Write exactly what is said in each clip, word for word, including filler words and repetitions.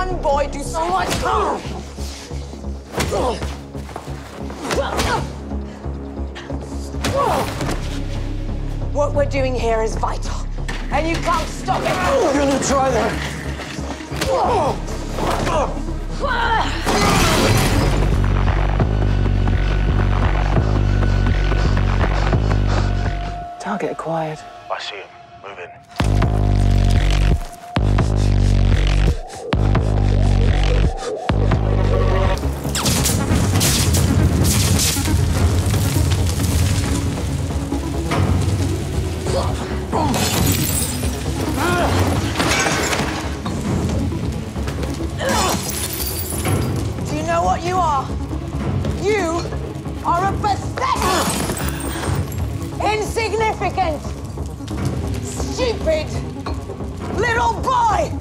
one boy do so much harm. What we're doing here is vital, and you can't stop it. We're gonna try that. Target acquired. I see him. Move in. Do you know what you are? You are a pathetic! Insignificant, stupid, little boy!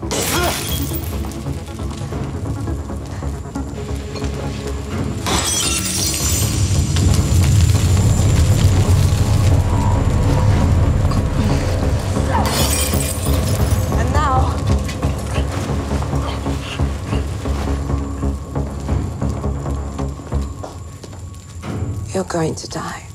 And now... You're going to die.